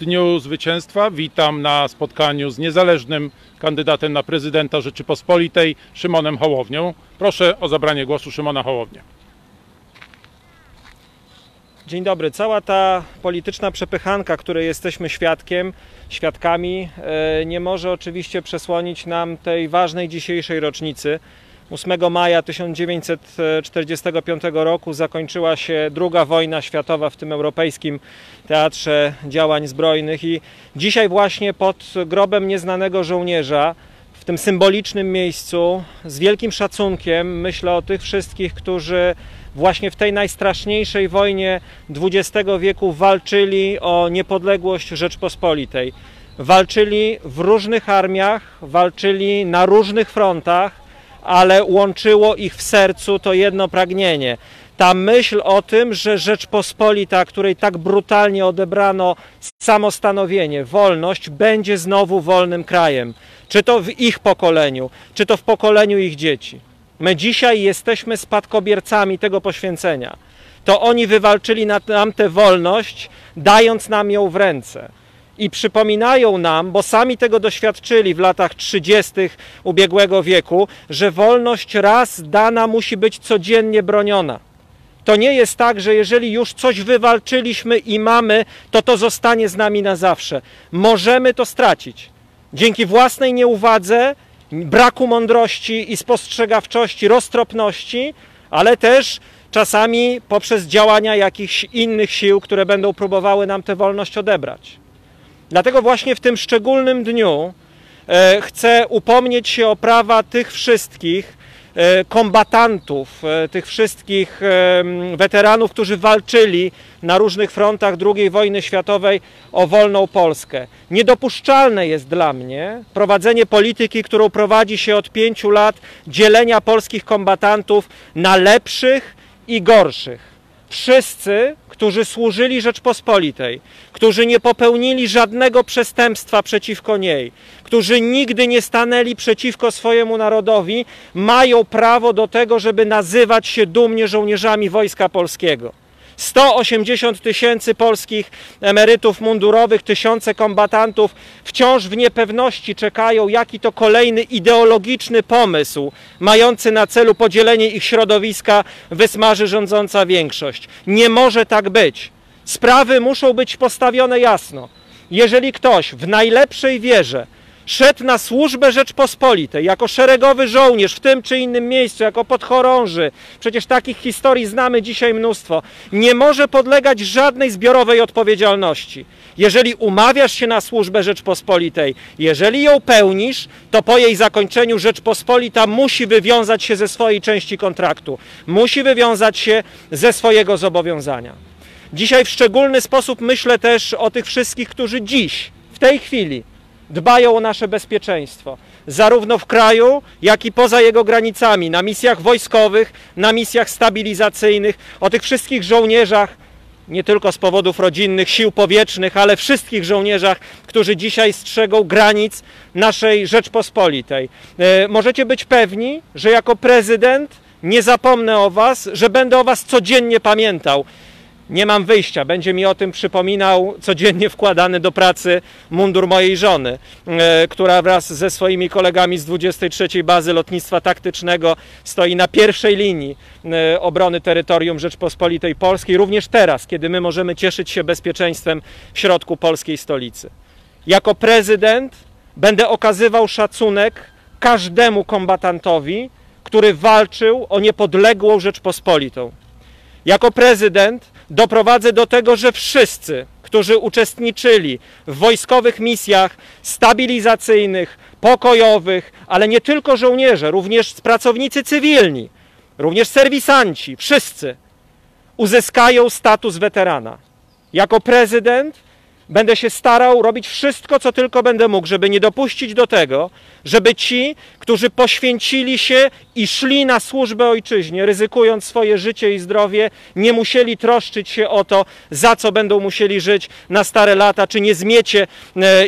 dniu zwycięstwa. Witam na spotkaniu z niezależnym kandydatem na prezydenta Rzeczypospolitej, Szymonem Hołownią. Proszę o zabranie głosu Szymona Hołownię. Dzień dobry. Cała ta polityczna przepychanka, której jesteśmy świadkami, nie może oczywiście przesłonić nam tej ważnej dzisiejszej rocznicy. 8 maja 1945 roku zakończyła się II wojna światowa w tym Europejskim Teatrze Działań Zbrojnych i dzisiaj właśnie pod grobem nieznanego żołnierza, w tym symbolicznym miejscu, z wielkim szacunkiem myślę o tych wszystkich, którzy właśnie w tej najstraszniejszej wojnie XX wieku walczyli o niepodległość Rzeczpospolitej. Walczyli w różnych armiach, walczyli na różnych frontach, ale łączyło ich w sercu to jedno pragnienie. Ta myśl o tym, że Rzeczpospolita, której tak brutalnie odebrano samostanowienie, wolność, będzie znowu wolnym krajem. Czy to w ich pokoleniu, czy to w pokoleniu ich dzieci. My dzisiaj jesteśmy spadkobiercami tego poświęcenia. To oni wywalczyli nam tę wolność, dając nam ją w ręce. I przypominają nam, bo sami tego doświadczyli w latach 30. ubiegłego wieku, że wolność raz dana musi być codziennie broniona. To nie jest tak, że jeżeli już coś wywalczyliśmy i mamy, to to zostanie z nami na zawsze. Możemy to stracić. Dzięki własnej nieuwadze, braku mądrości i spostrzegawczości, roztropności, ale też czasami poprzez działania jakichś innych sił, które będą próbowały nam tę wolność odebrać. Dlatego właśnie w tym szczególnym dniu chcę upomnieć się o prawa tych wszystkich kombatantów, tych wszystkich weteranów, którzy walczyli na różnych frontach II wojny światowej o wolną Polskę. Niedopuszczalne jest dla mnie prowadzenie polityki, którą prowadzi się od 5 lat, dzielenia polskich kombatantów na lepszych i gorszych. Wszyscy, którzy służyli Rzeczpospolitej, którzy nie popełnili żadnego przestępstwa przeciwko niej, którzy nigdy nie stanęli przeciwko swojemu narodowi, mają prawo do tego, żeby nazywać się dumnie żołnierzami Wojska Polskiego. 180 000 polskich emerytów mundurowych, tysiące kombatantów wciąż w niepewności czekają, jaki to kolejny ideologiczny pomysł mający na celu podzielenie ich środowiska wysmaży rządząca większość. Nie może tak być. Sprawy muszą być postawione jasno. Jeżeli ktoś w najlepszej wierze szedł na służbę Rzeczpospolitej jako szeregowy żołnierz w tym czy innym miejscu, jako podchorąży. Przecież takich historii znamy dzisiaj mnóstwo. Nie może podlegać żadnej zbiorowej odpowiedzialności. Jeżeli umawiasz się na służbę Rzeczpospolitej, jeżeli ją pełnisz, to po jej zakończeniu Rzeczpospolita musi wywiązać się ze swojej części kontraktu. Musi wywiązać się ze swojego zobowiązania. Dzisiaj w szczególny sposób myślę też o tych wszystkich, którzy dziś, w tej chwili, dbają o nasze bezpieczeństwo, zarówno w kraju, jak i poza jego granicami, na misjach wojskowych, na misjach stabilizacyjnych, o tych wszystkich żołnierzach, nie tylko z powodów rodzinnych, sił powietrznych, ale wszystkich żołnierzach, którzy dzisiaj strzegą granic naszej Rzeczpospolitej. Możecie być pewni, że jako prezydent nie zapomnę o was, że będę o was codziennie pamiętał. Nie mam wyjścia. Będzie mi o tym przypominał codziennie wkładany do pracy mundur mojej żony, która wraz ze swoimi kolegami z 23. Bazy Lotnictwa Taktycznego stoi na pierwszej linii obrony terytorium Rzeczpospolitej Polskiej, również teraz, kiedy my możemy cieszyć się bezpieczeństwem w środku polskiej stolicy. Jako prezydent będę okazywał szacunek każdemu kombatantowi, który walczył o niepodległą Rzeczpospolitą. Jako prezydent doprowadzę do tego, że wszyscy, którzy uczestniczyli w wojskowych misjach stabilizacyjnych, pokojowych, ale nie tylko żołnierze, również pracownicy cywilni, również serwisanci, wszyscy uzyskają status weterana. Jako prezydent będę się starał robić wszystko, co tylko będę mógł, żeby nie dopuścić do tego, żeby ci, którzy poświęcili się i szli na służbę ojczyźnie, ryzykując swoje życie i zdrowie, nie musieli troszczyć się o to, za co będą musieli żyć na stare lata, czy nie zmiecie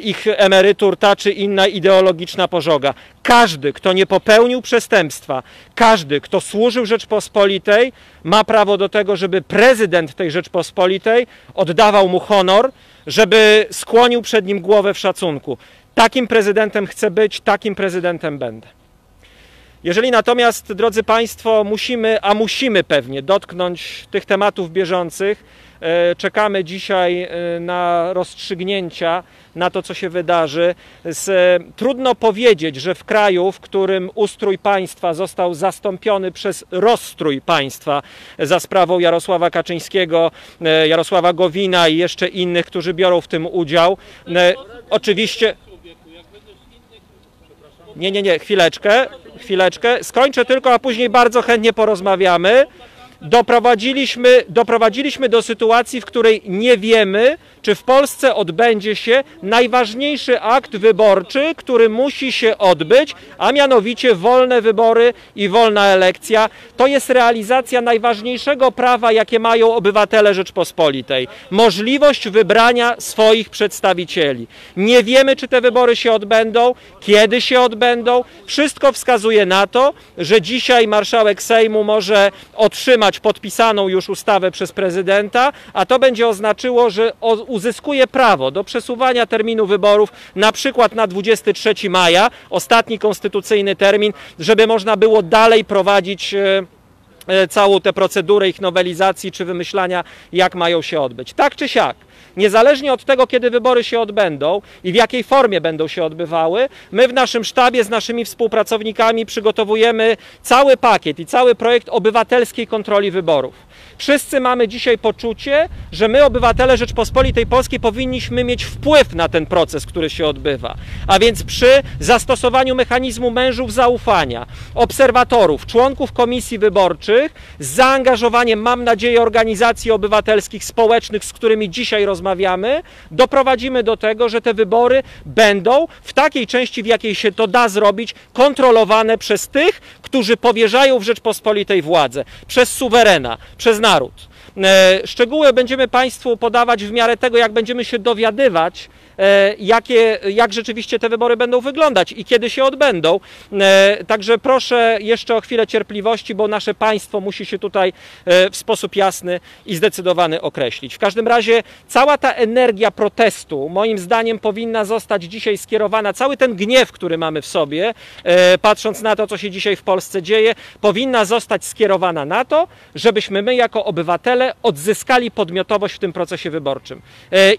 ich emerytur ta czy inna ideologiczna pożoga. Każdy, kto nie popełnił przestępstwa, każdy, kto służył Rzeczpospolitej, ma prawo do tego, żeby prezydent tej Rzeczpospolitej oddawał mu honor, żeby skłonił przed nim głowę w szacunku. Takim prezydentem chcę być, takim prezydentem będę. Jeżeli natomiast, drodzy Państwo, musimy pewnie dotknąć tych tematów bieżących, czekamy dzisiaj na rozstrzygnięcia, na to, co się wydarzy. Trudno powiedzieć, że w kraju, w którym ustrój państwa został zastąpiony przez rozstrój państwa za sprawą Jarosława Kaczyńskiego, Jarosława Gowina i jeszcze innych, którzy biorą w tym udział, oczywiście... Nie, chwileczkę. Skończę tylko, a później bardzo chętnie porozmawiamy. Doprowadziliśmy do sytuacji, w której nie wiemy, czy w Polsce odbędzie się najważniejszy akt wyborczy, który musi się odbyć, a mianowicie wolne wybory i wolna elekcja. To jest realizacja najważniejszego prawa, jakie mają obywatele Rzeczpospolitej. Możliwość wybrania swoich przedstawicieli. Nie wiemy, czy te wybory się odbędą, kiedy się odbędą. Wszystko wskazuje na to, że dzisiaj marszałek Sejmu może otrzymać podpisaną już ustawę przez prezydenta, a to będzie oznaczyło, że uzyskuje prawo do przesuwania terminu wyborów na przykład na 23 maja, ostatni konstytucyjny termin, żeby można było dalej prowadzić całą tę procedurę ich nowelizacji czy wymyślania, jak mają się odbyć. Tak czy siak, niezależnie od tego, kiedy wybory się odbędą i w jakiej formie będą się odbywały, my w naszym sztabie z naszymi współpracownikami przygotowujemy cały pakiet i cały projekt obywatelskiej kontroli wyborów. Wszyscy mamy dzisiaj poczucie, że my, obywatele Rzeczpospolitej Polskiej, powinniśmy mieć wpływ na ten proces, który się odbywa. A więc przy zastosowaniu mechanizmu mężów zaufania, obserwatorów, członków komisji wyborczych, z zaangażowaniem, mam nadzieję, organizacji obywatelskich, społecznych, z którymi dzisiaj rozmawiamy, doprowadzimy do tego, że te wybory będą w takiej części, w jakiej się to da zrobić, kontrolowane przez tych, którzy powierzają w Rzeczpospolitej władzę, przez suwerena, przez naród. Szczegóły będziemy Państwu podawać w miarę tego, jak będziemy się dowiadywać, jak rzeczywiście te wybory będą wyglądać i kiedy się odbędą. Także proszę jeszcze o chwilę cierpliwości, bo nasze państwo musi się tutaj w sposób jasny i zdecydowany określić. W każdym razie cała ta energia protestu, moim zdaniem, powinna zostać dzisiaj skierowana, cały ten gniew, który mamy w sobie, patrząc na to, co się dzisiaj w Polsce dzieje, powinna zostać skierowana na to, żebyśmy my jako obywatele odzyskali podmiotowość w tym procesie wyborczym.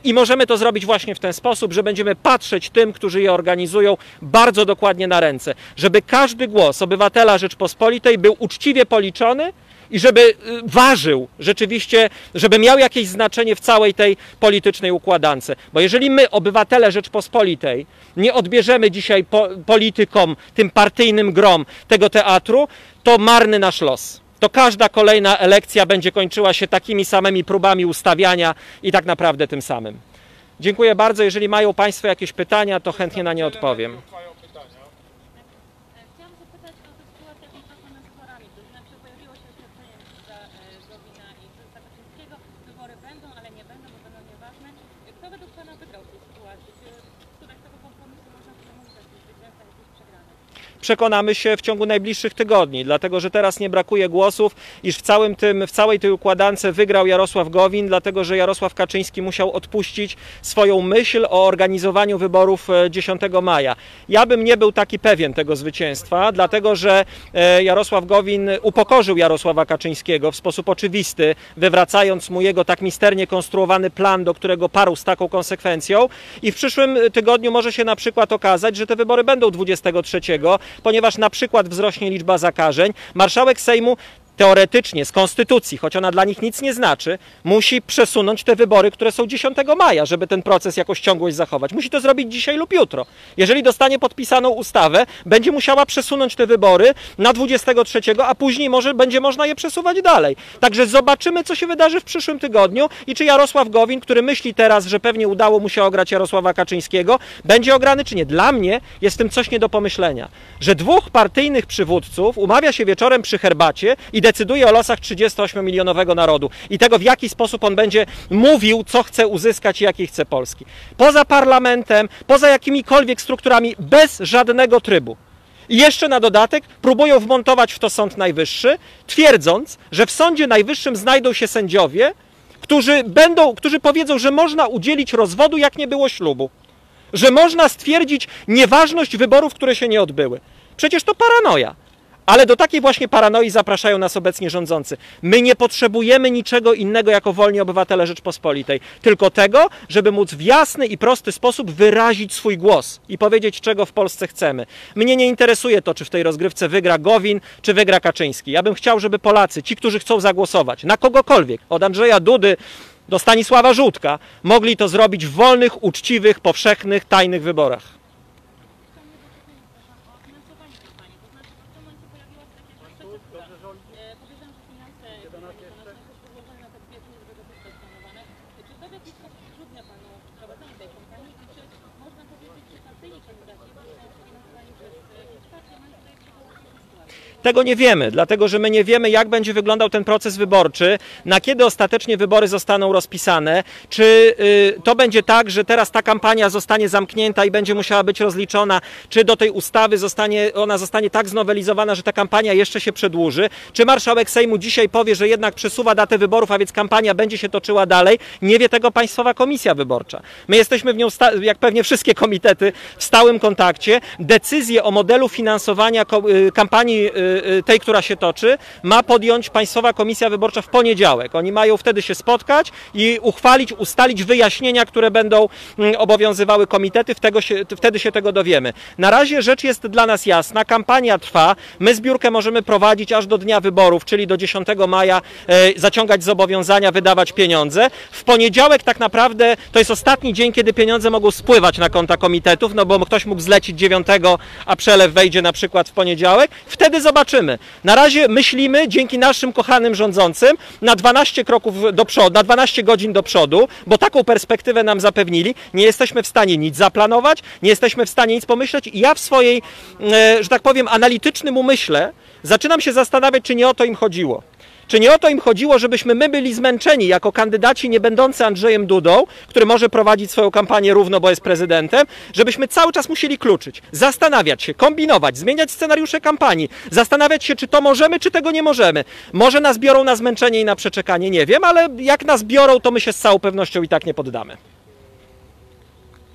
I możemy to zrobić właśnie w ten sposób, że będziemy patrzeć tym, którzy je organizują, bardzo dokładnie na ręce, żeby każdy głos obywatela Rzeczpospolitej był uczciwie policzony i żeby ważył rzeczywiście, żeby miał jakieś znaczenie w całej tej politycznej układance. Bo jeżeli my, obywatele Rzeczpospolitej, nie odbierzemy dzisiaj politykom, tym partyjnym grom tego teatru, to marny nasz los. To każda kolejna elekcja będzie kończyła się takimi samymi próbami ustawiania i tak naprawdę tym samym. Dziękuję bardzo. Jeżeli mają Państwo jakieś pytania, to chętnie na nie odpowiem. Chciałam zapytać o tę sytuację związaną z wyborami. To znaczy, pojawiło się oświadczenie ministra Gowina i prezydenta Kaczyńskiego. Wybory będą, ale nie będą, bo będą nieważne. Kto według Pana wygrał w tej sytuacji? Czy tutaj tego kompromisu można przemówić, czy zwycięzca jest przegrany? Przekonamy się w ciągu najbliższych tygodni, dlatego że teraz nie brakuje głosów, iż w całej tej układance wygrał Jarosław Gowin, dlatego że Jarosław Kaczyński musiał odpuścić swoją myśl o organizowaniu wyborów 10 maja. Ja bym nie był taki pewien tego zwycięstwa, dlatego że Jarosław Gowin upokorzył Jarosława Kaczyńskiego w sposób oczywisty, wywracając mu jego tak misternie konstruowany plan, do którego parł z taką konsekwencją, i w przyszłym tygodniu może się na przykład okazać, że te wybory będą 23, ponieważ na przykład wzrośnie liczba zakażeń. Marszałek Sejmu teoretycznie z konstytucji, choć ona dla nich nic nie znaczy, musi przesunąć te wybory, które są 10 maja, żeby ten proces jakoś ciągłość zachować. Musi to zrobić dzisiaj lub jutro. Jeżeli dostanie podpisaną ustawę, będzie musiała przesunąć te wybory na 23, a później może będzie można je przesuwać dalej. Także zobaczymy, co się wydarzy w przyszłym tygodniu i czy Jarosław Gowin, który myśli teraz, że pewnie udało mu się ograć Jarosława Kaczyńskiego, będzie ograny czy nie. Dla mnie jest w tym coś nie do pomyślenia, że dwóch partyjnych przywódców umawia się wieczorem przy herbacie i decyduje o losach 38-milionowego narodu i tego, w jaki sposób on będzie mówił, co chce uzyskać i jakiej chce Polski. Poza parlamentem, poza jakimikolwiek strukturami, bez żadnego trybu. I jeszcze na dodatek próbują wmontować w to Sąd Najwyższy, twierdząc, że w Sądzie Najwyższym znajdą się sędziowie, którzy powiedzą, że można udzielić rozwodu, jak nie było ślubu. Że można stwierdzić nieważność wyborów, które się nie odbyły. Przecież to paranoja. Ale do takiej właśnie paranoi zapraszają nas obecnie rządzący. My nie potrzebujemy niczego innego jako wolni obywatele Rzeczpospolitej. Tylko tego, żeby móc w jasny i prosty sposób wyrazić swój głos i powiedzieć, czego w Polsce chcemy. Mnie nie interesuje to, czy w tej rozgrywce wygra Gowin, czy wygra Kaczyński. Ja bym chciał, żeby Polacy, ci, którzy chcą zagłosować na kogokolwiek, od Andrzeja Dudy do Stanisława Żółtka, mogli to zrobić w wolnych, uczciwych, powszechnych, tajnych wyborach. Tego nie wiemy, dlatego że my nie wiemy, jak będzie wyglądał ten proces wyborczy, na kiedy ostatecznie wybory zostaną rozpisane, czy to będzie tak, że teraz ta kampania zostanie zamknięta i będzie musiała być rozliczona, czy do tej ustawy ona zostanie tak znowelizowana, że ta kampania jeszcze się przedłuży, czy marszałek Sejmu dzisiaj powie, że jednak przesuwa datę wyborów, a więc kampania będzie się toczyła dalej, nie wie tego Państwowa Komisja Wyborcza. My jesteśmy w nią, jak pewnie wszystkie komitety, w stałym kontakcie. Decyzję o modelu finansowania kampanii tej, która się toczy, ma podjąć Państwowa Komisja Wyborcza w poniedziałek. Oni mają wtedy się spotkać i ustalić wyjaśnienia, które będą obowiązywały komitety. Wtedy się tego dowiemy. Na razie rzecz jest dla nas jasna. Kampania trwa. My zbiórkę możemy prowadzić aż do dnia wyborów, czyli do 10 maja, zaciągać zobowiązania, wydawać pieniądze. W poniedziałek tak naprawdę to jest ostatni dzień, kiedy pieniądze mogą spływać na konta komitetów, no bo ktoś mógł zlecić 9, a przelew wejdzie na przykład w poniedziałek. Wtedy zobaczymy. Na razie myślimy, dzięki naszym kochanym rządzącym, na 12 kroków do przodu, na 12 godzin do przodu, bo taką perspektywę nam zapewnili. Nie jesteśmy w stanie nic zaplanować, nie jesteśmy w stanie nic pomyśleć i ja w swojej, że tak powiem, analitycznym umyśle zaczynam się zastanawiać, czy nie o to im chodziło. Czy nie o to im chodziło, żebyśmy my byli zmęczeni jako kandydaci nie będący Andrzejem Dudą, który może prowadzić swoją kampanię równo, bo jest prezydentem, żebyśmy cały czas musieli kluczyć, zastanawiać się, kombinować, zmieniać scenariusze kampanii, zastanawiać się, czy to możemy, czy tego nie możemy. Może nas biorą na zmęczenie i na przeczekanie, nie wiem, ale jak nas biorą, to my się z całą pewnością i tak nie poddamy.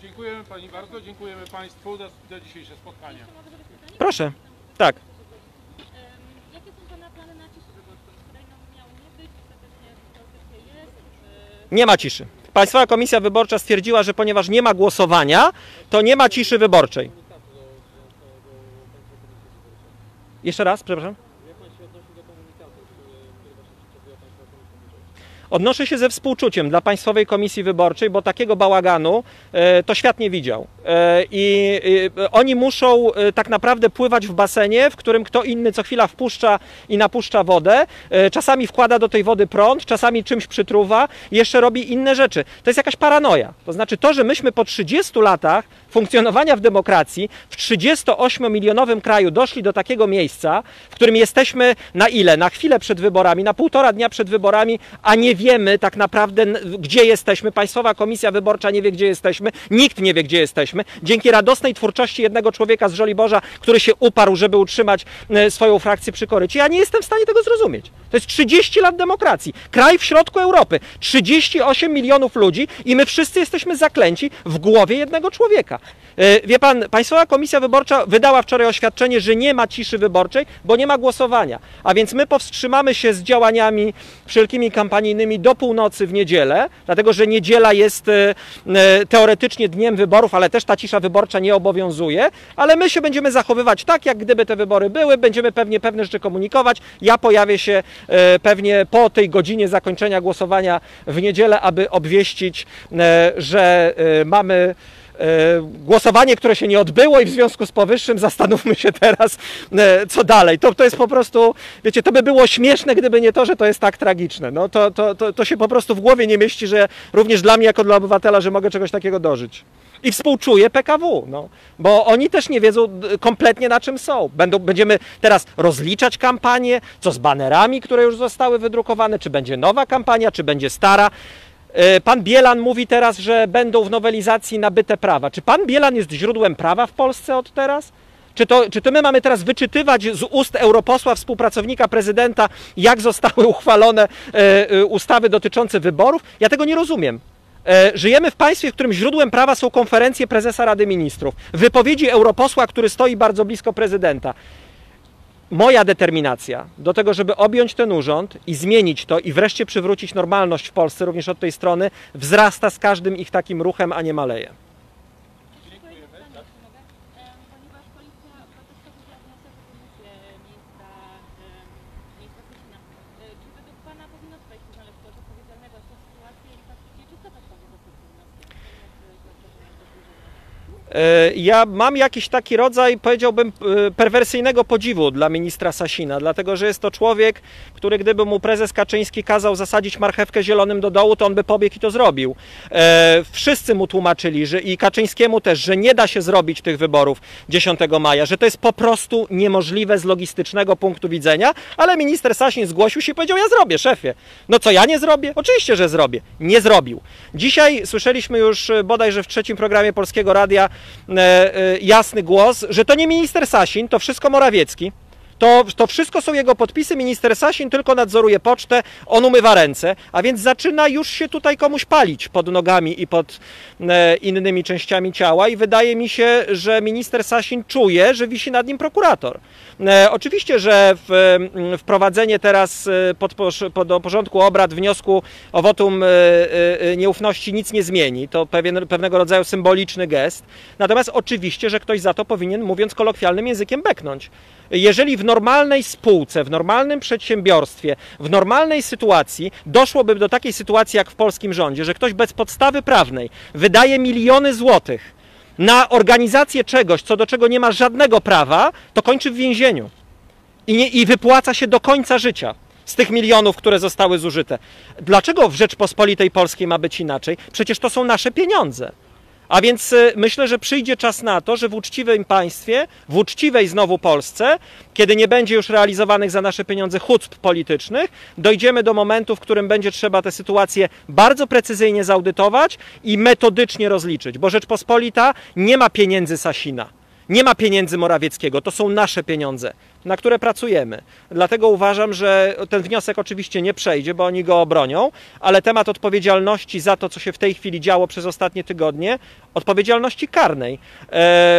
Dziękujemy Pani bardzo, dziękujemy Państwu za dzisiejsze spotkanie. Proszę, tak. Nie ma ciszy. Państwowa Komisja Wyborcza stwierdziła, że ponieważ nie ma głosowania, to nie ma ciszy wyborczej. Jeszcze raz, przepraszam. Odnoszę się ze współczuciem dla Państwowej Komisji Wyborczej, bo takiego bałaganu to świat nie widział. I oni muszą tak naprawdę pływać w basenie, w którym kto inny co chwila wpuszcza i napuszcza wodę, czasami wkłada do tej wody prąd, czasami czymś przytruwa, jeszcze robi inne rzeczy. To jest jakaś paranoja. To znaczy to, że myśmy po 30 latach funkcjonowania w demokracji w 38-milionowym kraju doszli do takiego miejsca, w którym jesteśmy na ile? Na chwilę przed wyborami, na półtora dnia przed wyborami, a nie wiemy tak naprawdę, gdzie jesteśmy. Państwowa Komisja Wyborcza nie wie, gdzie jesteśmy. Nikt nie wie, gdzie jesteśmy. Dzięki radosnej twórczości jednego człowieka z Żoliborza, który się uparł, żeby utrzymać swoją frakcję przy korycie, ja nie jestem w stanie tego zrozumieć. To jest 30 lat demokracji. Kraj w środku Europy. 38 milionów ludzi i my wszyscy jesteśmy zaklęci w głowie jednego człowieka. Wie pan, Państwowa Komisja Wyborcza wydała wczoraj oświadczenie, że nie ma ciszy wyborczej, bo nie ma głosowania. A więc my powstrzymamy się z działaniami wszelkimi kampanijnymi do północy w niedzielę, dlatego że niedziela jest teoretycznie dniem wyborów, ale też ta cisza wyborcza nie obowiązuje, ale my się będziemy zachowywać tak, jak gdyby te wybory były, będziemy pewnie pewne rzeczy komunikować. Ja pojawię się pewnie po tej godzinie zakończenia głosowania w niedzielę, aby obwieścić, że mamy głosowanie, które się nie odbyło i w związku z powyższym zastanówmy się teraz, co dalej. To jest po prostu, wiecie, to by było śmieszne, gdyby nie to, że to jest tak tragiczne. No, to się po prostu w głowie nie mieści, że również dla mnie, jako dla obywatela, że mogę czegoś takiego dożyć. I współczuję PKW, no, bo oni też nie wiedzą kompletnie, na czym są. Będziemy teraz rozliczać kampanię, co z banerami, które już zostały wydrukowane, czy będzie nowa kampania, czy będzie stara. Pan Bielan mówi teraz, że będą w nowelizacji nabyte prawa. Czy pan Bielan jest źródłem prawa w Polsce od teraz? Czy to my mamy teraz wyczytywać z ust europosła, współpracownika prezydenta, jak zostały uchwalone ustawy dotyczące wyborów? Ja tego nie rozumiem. Żyjemy w państwie, w którym źródłem prawa są konferencje prezesa Rady Ministrów, wypowiedzi europosła, który stoi bardzo blisko prezydenta. Moja determinacja do tego, żeby objąć ten urząd i zmienić to i wreszcie przywrócić normalność w Polsce również od tej strony, wzrasta z każdym ich takim ruchem, a nie maleje. Ja mam jakiś taki rodzaj, powiedziałbym, perwersyjnego podziwu dla ministra Sasina, dlatego że jest to człowiek, który gdyby mu prezes Kaczyński kazał zasadzić marchewkę zielonym do dołu, to on by pobiegł i to zrobił. Wszyscy mu tłumaczyli, że i Kaczyńskiemu też, że nie da się zrobić tych wyborów 10 maja, że to jest po prostu niemożliwe z logistycznego punktu widzenia, ale minister Sasin zgłosił się i powiedział: ja zrobię, szefie. No co, ja nie zrobię? Oczywiście, że zrobię. Nie zrobił. Dzisiaj słyszeliśmy już bodajże w trzecim programie Polskiego Radia jasny głos, że to nie minister Sasin, to wszystko Morawiecki. To wszystko są jego podpisy, minister Sasin tylko nadzoruje pocztę, on umywa ręce, a więc zaczyna już się tutaj komuś palić pod nogami i pod innymi częściami ciała i wydaje mi się, że minister Sasin czuje, że wisi nad nim prokurator. Oczywiście, że wprowadzenie teraz do porządku obrad wniosku o wotum nieufności nic nie zmieni, to pewnego rodzaju symboliczny gest, natomiast oczywiście, że ktoś za to powinien, mówiąc kolokwialnym językiem, beknąć. Jeżeli w normalnej spółce, w normalnym przedsiębiorstwie, w normalnej sytuacji doszłoby do takiej sytuacji jak w polskim rządzie, że ktoś bez podstawy prawnej wydaje miliony złotych na organizację czegoś, co do czego nie ma żadnego prawa, to kończy w więzieniu i wypłaca się do końca życia z tych milionów, które zostały zużyte. Dlaczego w Rzeczpospolitej Polskiej ma być inaczej? Przecież to są nasze pieniądze. A więc myślę, że przyjdzie czas na to, że w uczciwym państwie, w uczciwej znowu Polsce, kiedy nie będzie już realizowanych za nasze pieniądze hucp politycznych, dojdziemy do momentu, w którym będzie trzeba tę sytuację bardzo precyzyjnie zaudytować i metodycznie rozliczyć, bo Rzeczpospolita nie ma pieniędzy Sasina, nie ma pieniędzy Morawieckiego, to są nasze pieniądze, na które pracujemy. Dlatego uważam, że ten wniosek oczywiście nie przejdzie, bo oni go obronią, ale temat odpowiedzialności za to, co się w tej chwili działo przez ostatnie tygodnie, odpowiedzialności karnej,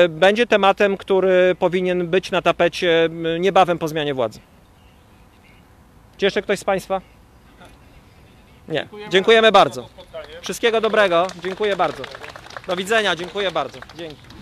będzie tematem, który powinien być na tapecie niebawem po zmianie władzy. Czy jeszcze ktoś z Państwa? Nie. Dziękujemy bardzo. Wszystkiego dobrego. Dziękuję bardzo. Do widzenia. Dziękuję bardzo. Dzięki.